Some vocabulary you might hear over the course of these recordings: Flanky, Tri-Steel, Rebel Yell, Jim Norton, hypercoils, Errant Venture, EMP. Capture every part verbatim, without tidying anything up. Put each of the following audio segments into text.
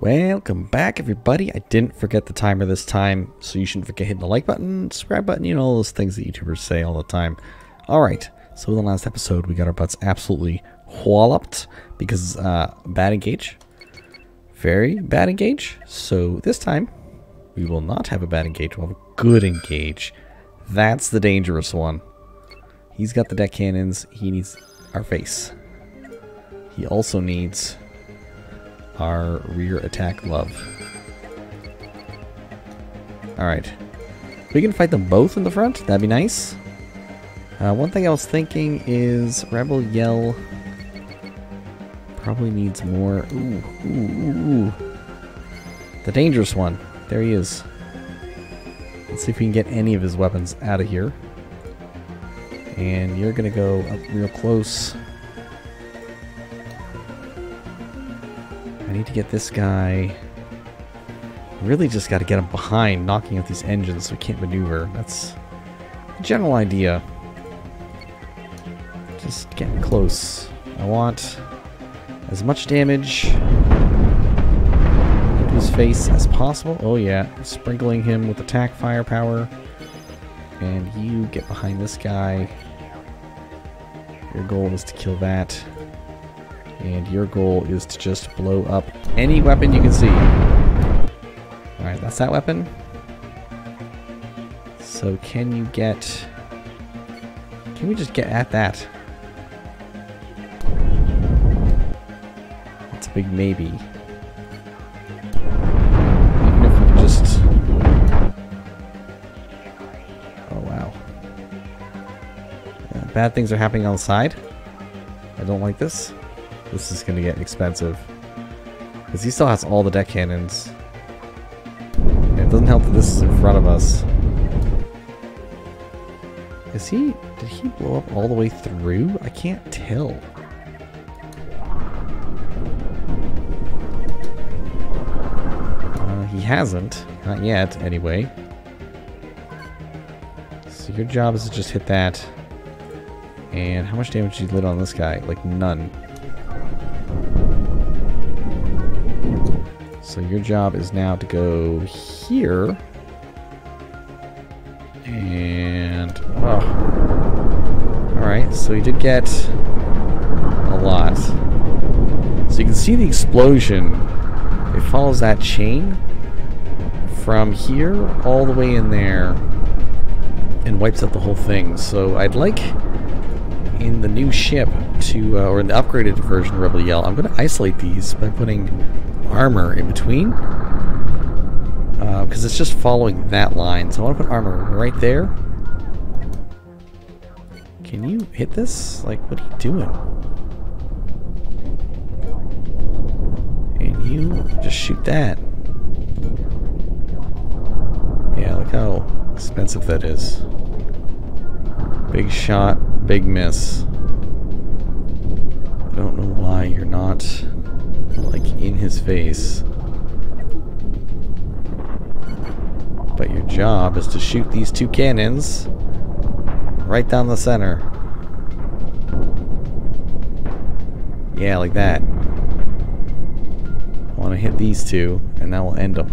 Welcome back, everybody. I didn't forget the timer this time, so you shouldn't forget hitting the like button, subscribe button, you know, all those things that YouTubers say all the time. Alright, so in the last episode, we got our butts absolutely walloped because uh, bad engage. Very bad engage. So this time, we will not have a bad engage, we'll have a good engage. That's the dangerous one. He's got the deck cannons, he needs our face. He also needs our rear attack love. Alright. We can fight them both in the front. That'd be nice. Uh, one thing I was thinking is Rebel Yell probably needs more. Ooh, ooh, ooh, ooh. The dangerous one. There he is. Let's see if we can get any of his weapons out of here. And you're going to go up real close. I need to get this guy. Really just got to get him behind, knocking out these engines so we can't maneuver. That's the general idea. Just getting close. I want as much damage into his face as possible. Oh yeah, sprinkling him with attack firepower. And you get behind this guy. Your goal is to kill that. And your goal is to just blow up any weapon you can see. Alright, that's that weapon. So can you get... Can we just get at that? That's a big maybe. Even if we can just... Oh, wow. Yeah, bad things are happening on the side. I don't like this. This is going to get expensive. Because he still has all the deck cannons. And it doesn't help that this is in front of us. Is he... Did he blow up all the way through? I can't tell. Uh, he hasn't. Not yet, anyway. So your job is to just hit that. And how much damage did you lit on this guy? Like, none. So your job is now to go here, and oh. Alright, so you did get a lot. So you can see the explosion. It follows that chain from here all the way in there and wipes out the whole thing. So I'd like in the new ship to, uh, or in the upgraded version of Rebel Yell, I'm going to isolate these by putting armor in between, because uh, it's just following that line. So I want to put armor right there. Can you hit this? Like, what are you doing? And you just shoot that. Yeah, look how expensive that is. Big shot, big miss. I don't know why you're not like in his face, but your job is to shoot these two cannons right down the center. Yeah, like that. I want to hit these two and that will end them.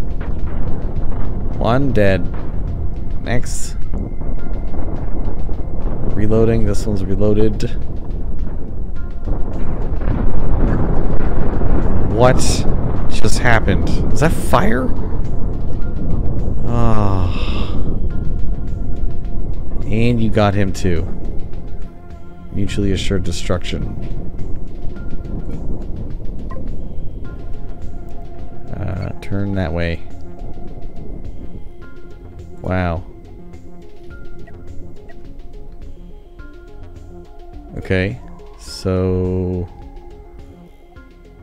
One dead. Next, reloading. This one's reloaded. What just happened? Is that fire? Oh. And you got him too. Mutually assured destruction. Uh, turn that way. Wow. Okay, so...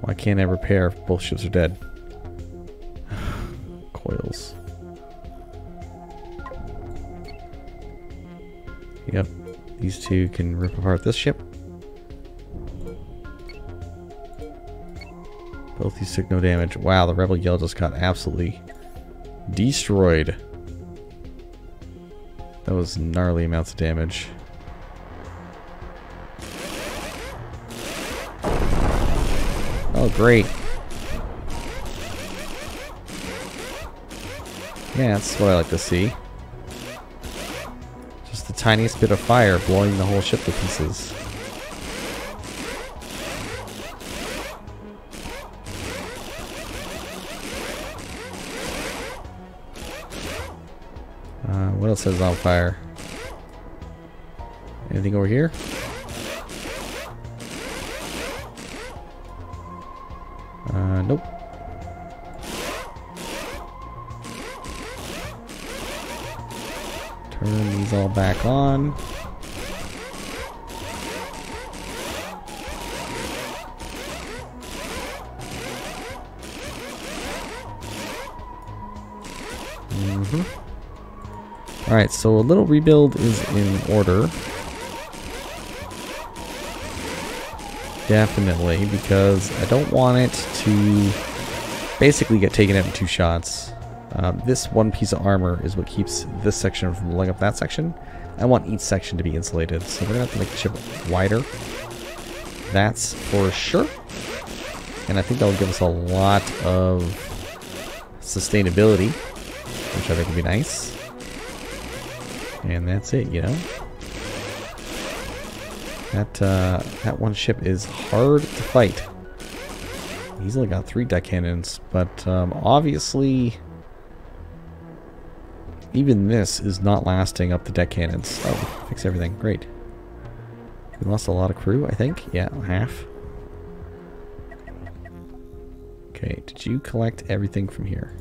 Why can't I repair if both ships are dead? Coils. Yep. These two can rip apart this ship. Both these took no damage. Wow, the Rebel Yell just got absolutely destroyed. That was gnarly amounts of damage. Oh, great. Yeah, that's what I like to see. Just the tiniest bit of fire blowing the whole ship to pieces. Uh, what else is on fire? Anything over here? Uh, nope. Turn these all back on. Mm-hmm. Alright, so a little rebuild is in order. Definitely, because I don't want it to basically get taken out in two shots. Um, this one piece of armor is what keeps this section from blowing up that section. I want each section to be insulated, so we're going to have to make the ship wider. That's for sure. And I think that will give us a lot of sustainability, which I think would be nice. And that's it, you know? That, uh, that one ship is hard to fight. He's only got three deck cannons, but um, obviously even this is not lasting up the deck cannons. Oh, fix everything. Great. We lost a lot of crew, I think. Yeah, half. Okay, did you collect everything from here?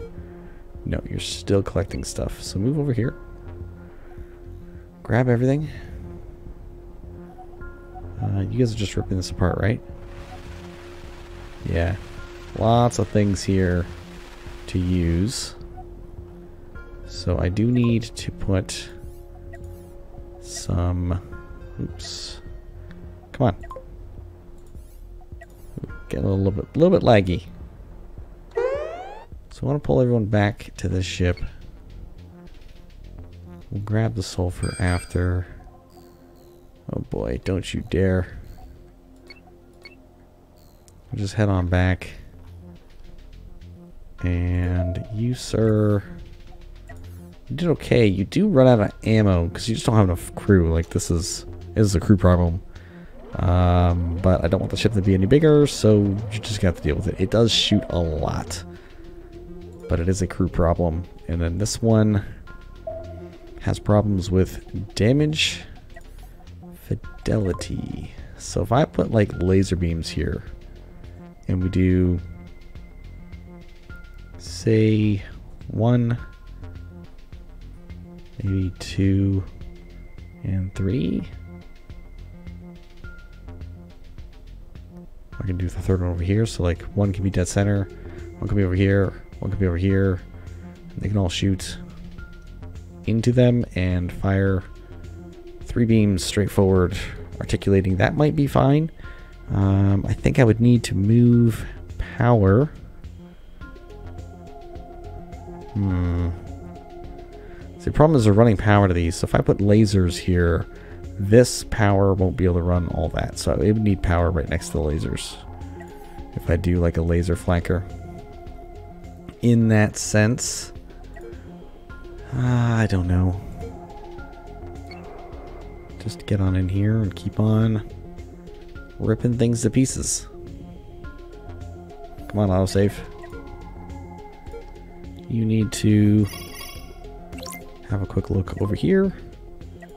No, you're still collecting stuff. So move over here. Grab everything. Uh, you guys are just ripping this apart, right? Yeah. Lots of things here to use. So I do need to put some... Oops. Come on. Getting a little bit, a little bit laggy. So I want to pull everyone back to this ship. We'll grab the sulfur after... Oh boy, don't you dare. We'll just head on back. And you, sir, you did okay. You do run out of ammo because you just don't have enough crew. Like, this is, this is a crew problem. Um, but I don't want the ship to be any bigger, so you just got to deal with it. It does shoot a lot, but it is a crew problem. And then this one has problems with damage. Fidelity. So if I put like laser beams here and we do say one, maybe two and three, I can do the third one over here. So like one can be dead center, one can be over here, one can be over here, and they can all shoot into them and fire three beams straight forward, articulating. That might be fine. Um, I think I would need to move power. Hmm. So the problem is they're running power to these. So if I put lasers here, this power won't be able to run all that. So it would need power right next to the lasers. If I do like a laser flanker. In that sense, uh, I don't know. Just get on in here and keep on ripping things to pieces. Come on, autosave. You need to have a quick look over here.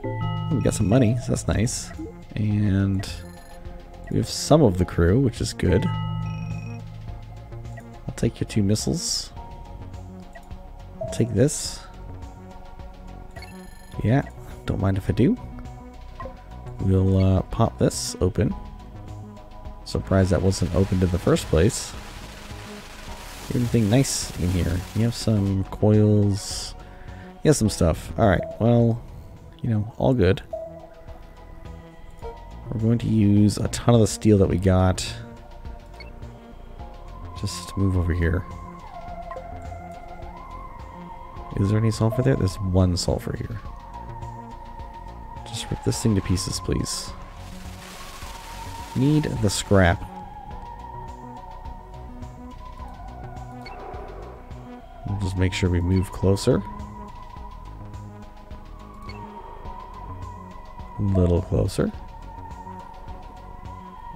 Oh, we got some money, so that's nice. And we have some of the crew, which is good. I'll take your two missiles. I'll take this. Yeah, don't mind if I do. We'll uh, pop this open. Surprised that wasn't opened in the first place. Everything nice in here. You have some coils. You have some stuff. Alright, well, you know, all good. We're going to use a ton of the steel that we got. Just move over here. Is there any sulfur there? There's one sulfur here. Just rip this thing to pieces, please. Need the scrap. We'll just make sure we move closer. A little closer.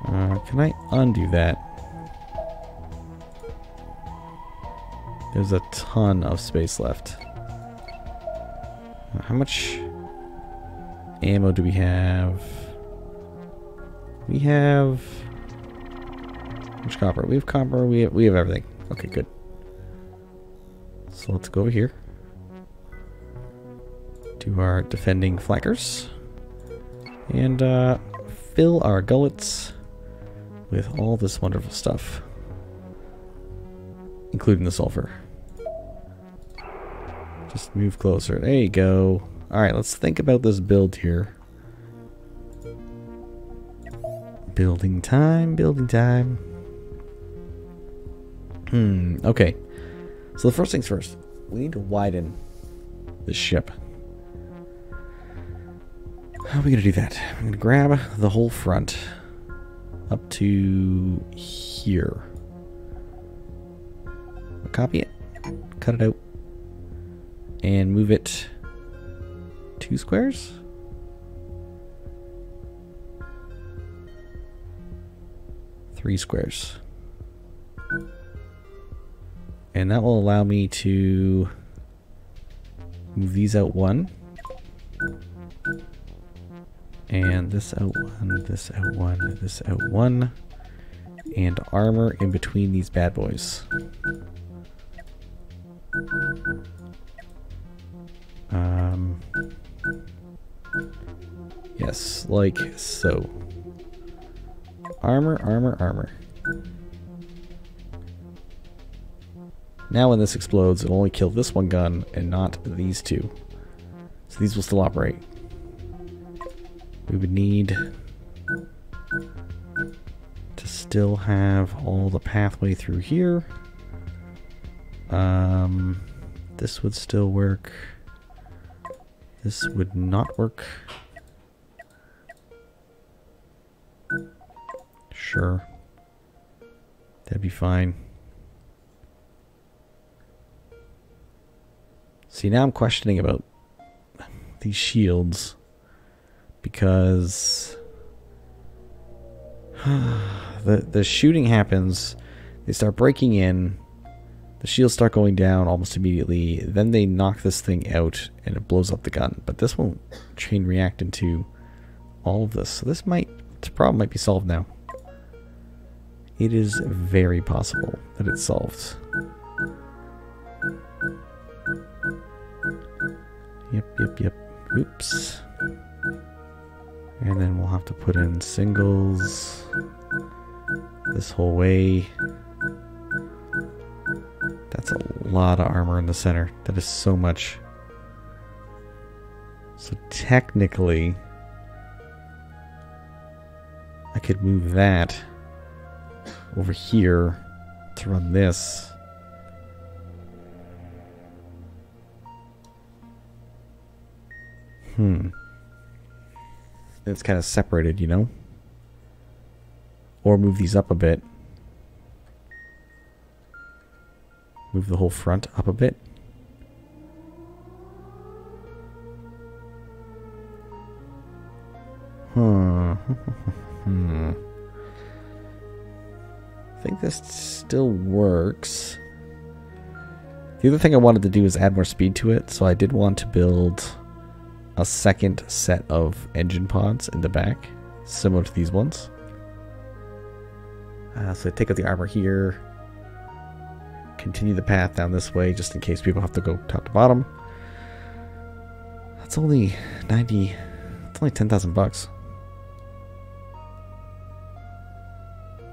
Uh, can I undo that? There's a ton of space left. How much ammo do we have? We have... Which copper? We have copper. We have, we have everything. Okay, good. So let's go over here to our defending flankers and uh, fill our gullets with all this wonderful stuff, including the sulfur. Just move closer. There you go. Alright, let's think about this build here. Building time, building time. Hmm, okay. So the first things first, we need to widen the ship. How are we going to do that? I'm going to grab the whole front up to here. Copy it, cut it out, and move it two squares. Three squares. And that will allow me to move these out one. And this out one, this out one, this out one. And armor in between these bad boys. Um, yes, like so. Armor, armor, armor. Now when this explodes, it'll only kill this one gun and not these two. So these will still operate. We would need to still have all the pathway through here. Um, this would still work. This would not work. Sure. That'd be fine. See, now I'm questioning about these shields because the, the shooting happens, they start breaking in, the shields start going down almost immediately, then they knock this thing out and it blows up the gun. But this won't chain react into all of this. So this might, this problem might be solved now. It is very possible that it's solved. Yep, yep, yep. Oops. And then we'll have to put in singles this whole way. That's a lot of armor in the center. That is so much. So technically, I could move that over here to run this. Hmm. It's kind of separated, you know? Or move these up a bit. Move the whole front up a bit. Hmm. hmm. I think this still works. The other thing I wanted to do is add more speed to it, so I did want to build a second set of engine pods in the back, similar to these ones. Uh, so take out the armor here, continue the path down this way just in case people have to go top to bottom. That's only ninety, it's only ten thousand bucks.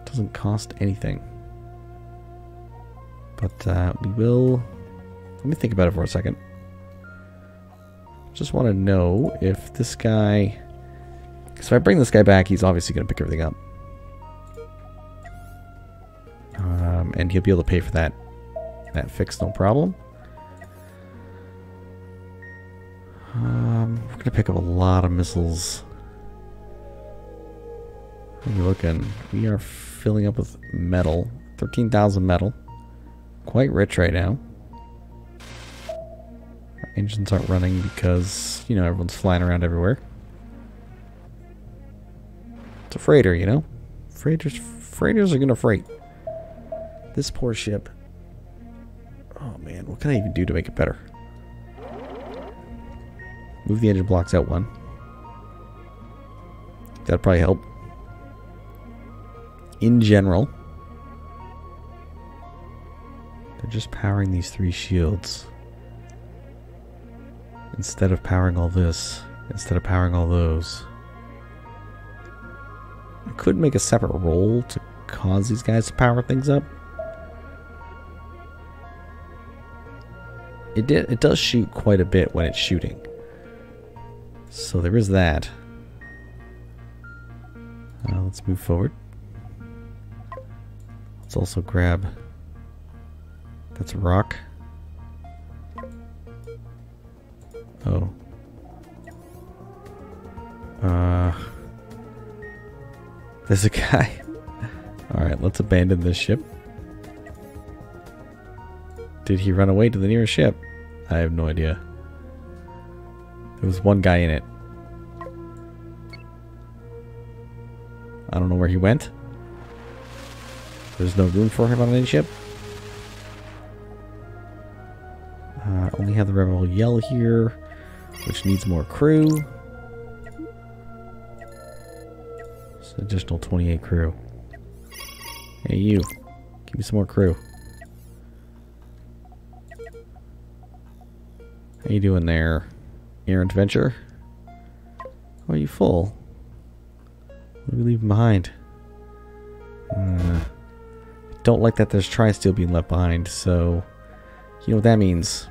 Doesn't cost anything. But uh, we will, let me think about it for a second. Just want to know if this guy, so if I bring this guy back, he's obviously going to pick everything up. Um, and he'll be able to pay for that, that fix, no problem. Um, we're going to pick up a lot of missiles. What are we looking? We are filling up with metal. thirteen thousand metal. Quite rich right now. Engines aren't running because, you know, everyone's flying around everywhere. It's a freighter, you know? Freighters, freighters are gonna freight. This poor ship. Oh man, what can I even do to make it better? Move the engine blocks out one. That'd probably help. In general, they're just powering these three shields. Instead of powering all this, instead of powering all those. I could make a separate roll to cause these guys to power things up. It did, it does shoot quite a bit when it's shooting. So there is that. Uh, let's move forward. Let's also grab... That's a rock. Oh. Uh... There's a guy. Alright, let's abandon this ship. Did he run away to the nearest ship? I have no idea. There was one guy in it. I don't know where he went. There's no room for him on any ship. Uh, only have the Rebel Yell here, which needs more crew. Additional twenty-eight crew. Hey you, give me some more crew. How you doing there, Errant Venture? Are you full? What are we leaving behind? Uh, don't like that there's Tri-Steel being left behind, so you know what that means.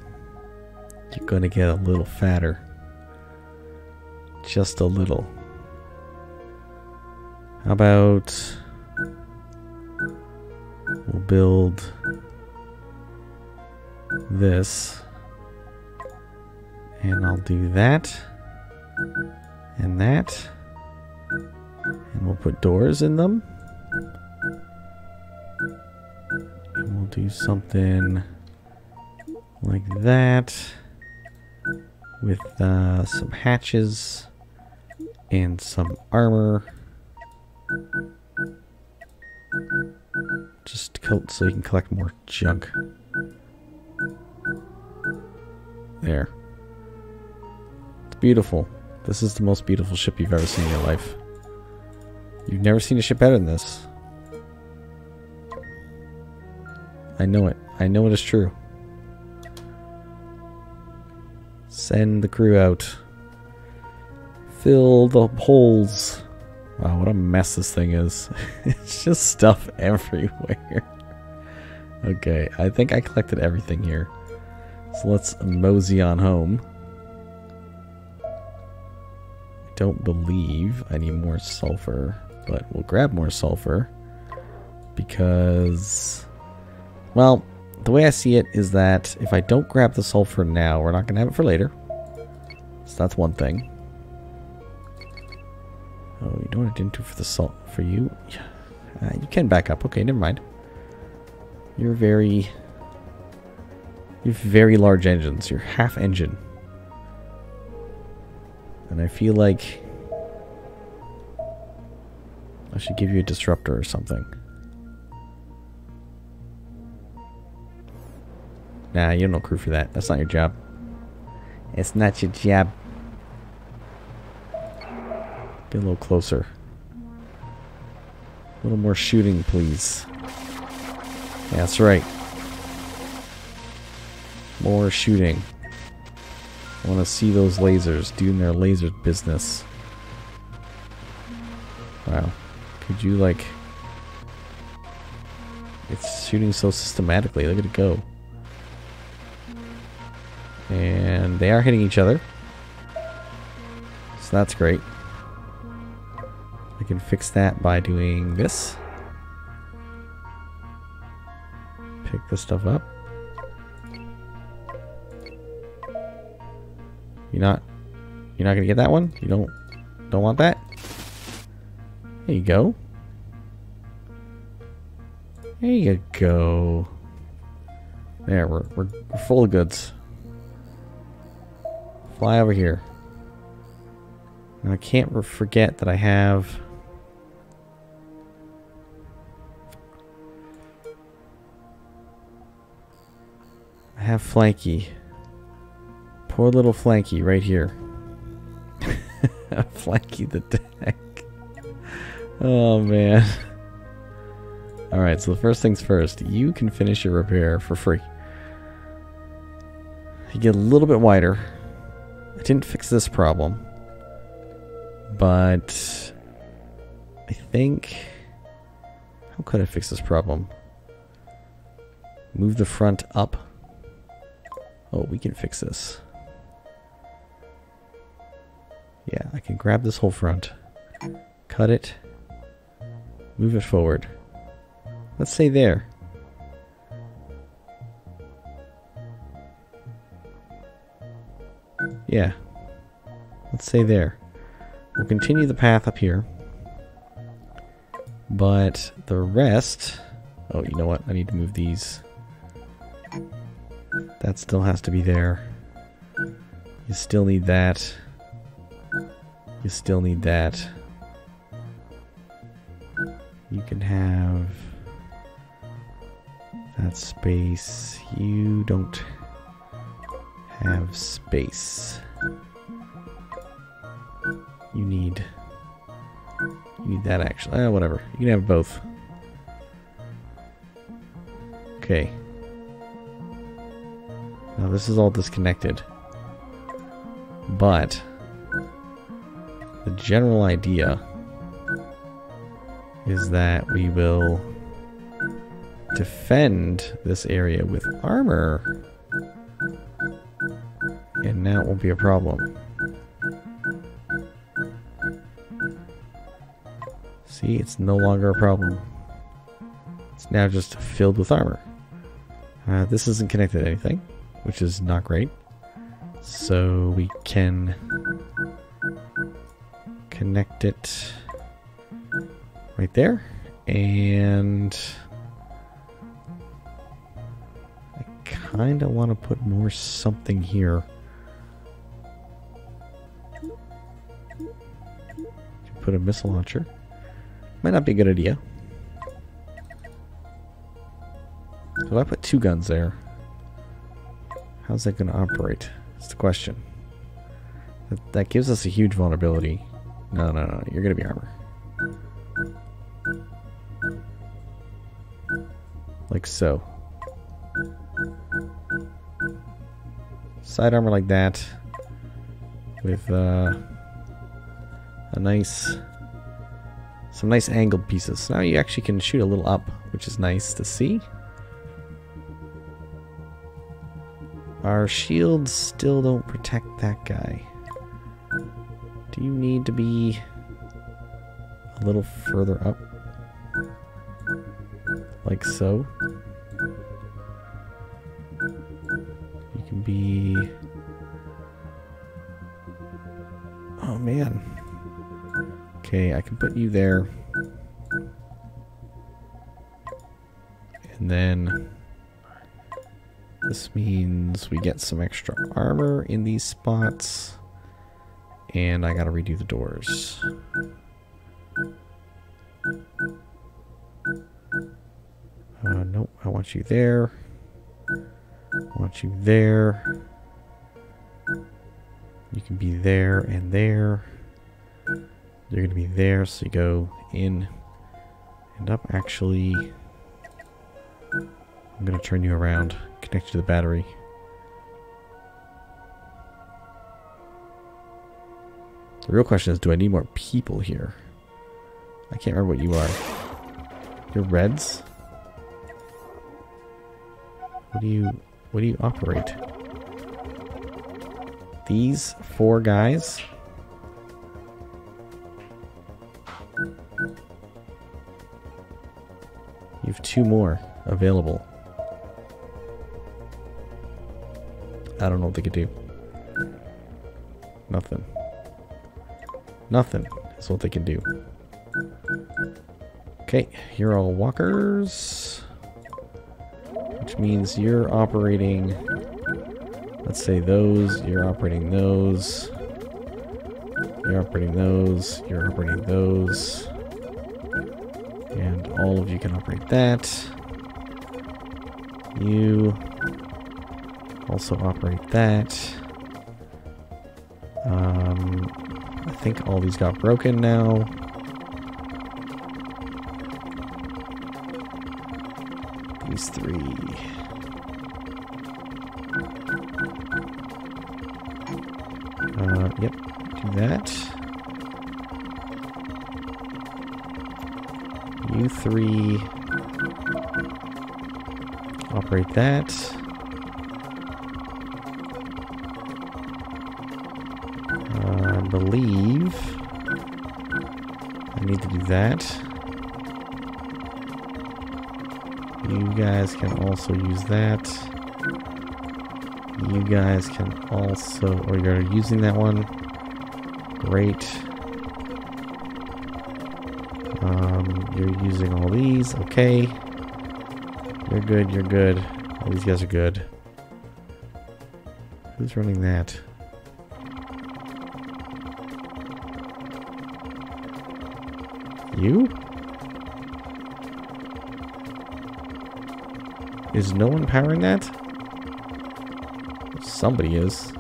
You're gonna get a little fatter. Just a little. How about we'll build this, and I'll do that, and that, and we'll put doors in them, and we'll do something like that with uh, some hatches and some armor. Just coat so you can collect more junk. There. It's beautiful. This is the most beautiful ship you've ever seen in your life. You've never seen a ship better than this. I know it. I know it is true. Send the crew out. Fill the holes. Wow, what a mess this thing is. It's just stuff everywhere. Okay, I think I collected everything here. So let's mosey on home. I don't believe I need more sulfur, but we'll grab more sulfur. Because, well, the way I see it is that if I don't grab the sulfur now, we're not going to have it for later. So that's one thing. Oh, you know what I didn't do for the salt for you? Yeah. Uh, you can back up. Okay, never mind. You're very... You're very large engines. You're half engine. And I feel like... I should give you a disruptor or something. Nah, you don't know crew for that. That's not your job. It's not your job. Get a little closer. A little more shooting, please. Yeah, that's right. More shooting. I want to see those lasers doing their laser business. Wow. Could you, like... It's shooting so systematically. Look at it go. And they are hitting each other. So that's great. I can fix that by doing this. Pick this stuff up. You're not you're not gonna get that one? You don't don't want that? There you go. There you go. There, we're we're, we're full of goods. Fly over here. And I can't forget that I have... I have Flanky. Poor little Flanky right here. Flanky the deck. Oh, man. Alright, so the first things first. You can finish your repair for free. You get a little bit wider. I didn't fix this problem. But... I think... How could I fix this problem? Move the front up. Oh, we can fix this. Yeah, I can grab this whole front. Cut it. Move it forward. Let's say there. Yeah. Let's say there. We'll continue the path up here. But the rest... Oh, you know what? I need to move these. That still has to be there. You still need that. You still need that. You can have... that space. You don't have space. You need... You need that actually. Eh, whatever. You can have both. Okay. Now this is all disconnected. But... the general idea... is that we will... defend this area with armor, and now it won't be a problem. See, it's no longer a problem. It's now just filled with armor. Uh, this isn't connected to anything, which is not great. So we can connect it right there, and kinda want to put more something here. Put a missile launcher. Might not be a good idea. So if I put two guns there, how's that going to operate? That's the question. That, that gives us a huge vulnerability. No, no, no. You're going to be armor. Like so. Side armor like that with uh, a nice some nice angled pieces. Now you actually can shoot a little up, which is nice to see. Our shields still don't protect that guy. Do you need to be a little further up? Like so. Can be... oh man. Okay, I can put you there. And then this means we get some extra armor in these spots. And I gotta redo the doors. Uh, nope, I want you there. Want you there. You can be there and there. You're gonna be there, so you go in and up. Actually, I'm gonna turn you around, connect you to the battery. The real question is, do I need more people here? I can't remember what you are. You're Reds? What do you... what do you operate? These four guys? You have two more available. I don't know what they could do. Nothing. Nothing is what they can do. Okay, you're all walkers. Which means you're operating Let's say those, you're operating those. You're operating those, you're operating those. And all of you can operate that. You also operate that. Um, I think all these got broken now. These three. Uh, yep, do that. You three. Operate that. Uh, I believe I need to do that. You guys can also use that. You guys can also, or you're using that one. Great. Um, you're using all these. Okay. You're good, you're good. All these guys are good. Who's running that? You? Is no one powering that? Somebody is.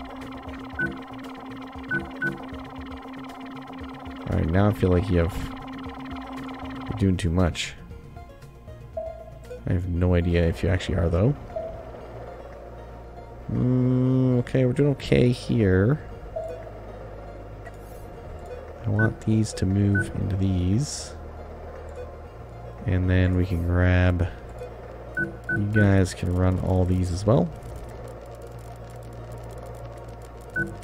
Alright, now I feel like you have... you're doing too much. I have no idea if you actually are, though. Mm, okay, we're doing okay here. I want these to move into these. And then we can grab... you guys can run all these as well.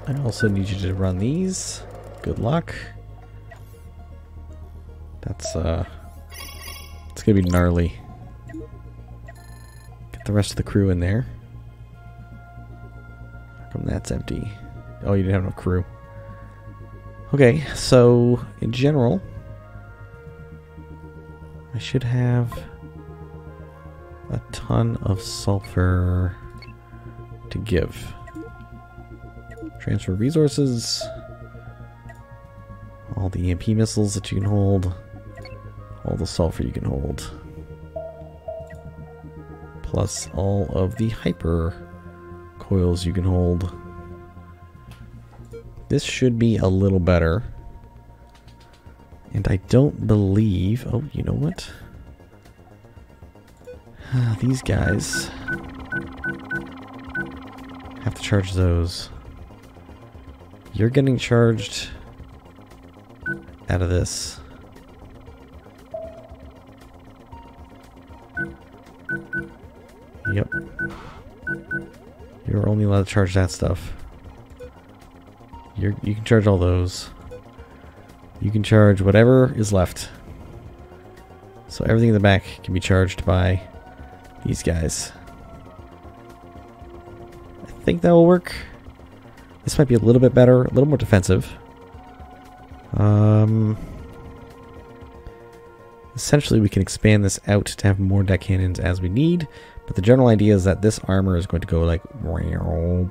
I also need you to run these. Good luck. That's, uh... it's gonna be gnarly. The rest of the crew in there. How come that's empty? Oh, you didn't have no crew. Okay, so in general, I should have a ton of sulfur to give. Transfer resources. All the E M P missiles that you can hold. All the sulfur you can hold. Plus all of the hyper coils you can hold. This should be a little better. And I don't believe... oh, you know what? These guys... have to charge those. You're getting charged out of this. Yep. You're only allowed to charge that stuff. You're, you can charge all those. You can charge whatever is left. So everything in the back can be charged by these guys. I think that will work. This might be a little bit better, a little more defensive. Um, essentially, we can expand this out to have more deck cannons as we need. But the general idea is that this armor is going to go like when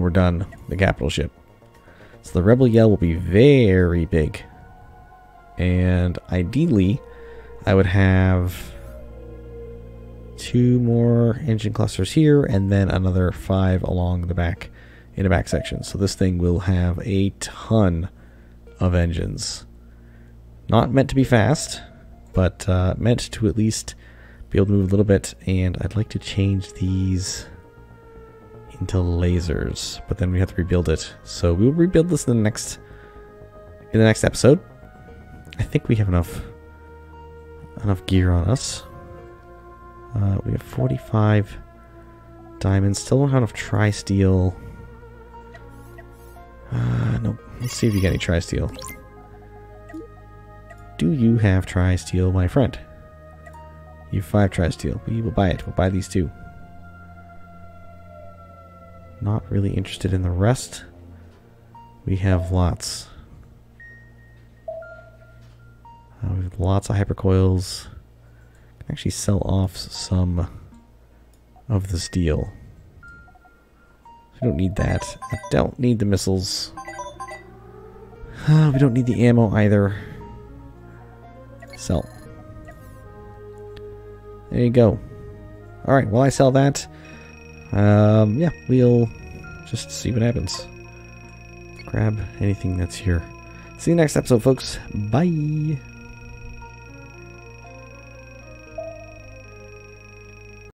we're done the capital ship. So the Rebel Yell will be very big. And ideally, I would have two more engine clusters here and then another five along the back in the back section. So this thing will have a ton of engines. Not meant to be fast, but uh, meant to at least be able to move a little bit, and I'd like to change these into lasers, but then we have to rebuild it. So we will rebuild this in the next in the next episode. I think we have enough enough gear on us. Uh, we have forty-five diamonds. Still don't have enough tri-steel. Uh, nope. Let's see if you got any tri-steel. Do you have tri-steel, my friend? You have five tri-steel. We will buy it. We'll buy these two. Not really interested in the rest. We have lots. Uh, we have lots of hypercoils. I can actually sell off some of the steel. I don't need that. I don't need the missiles. We don't need the ammo either. Sell. There you go. Alright, while I sell that, um, yeah, we'll just see what happens. Grab anything that's here. See you next episode, folks. Bye!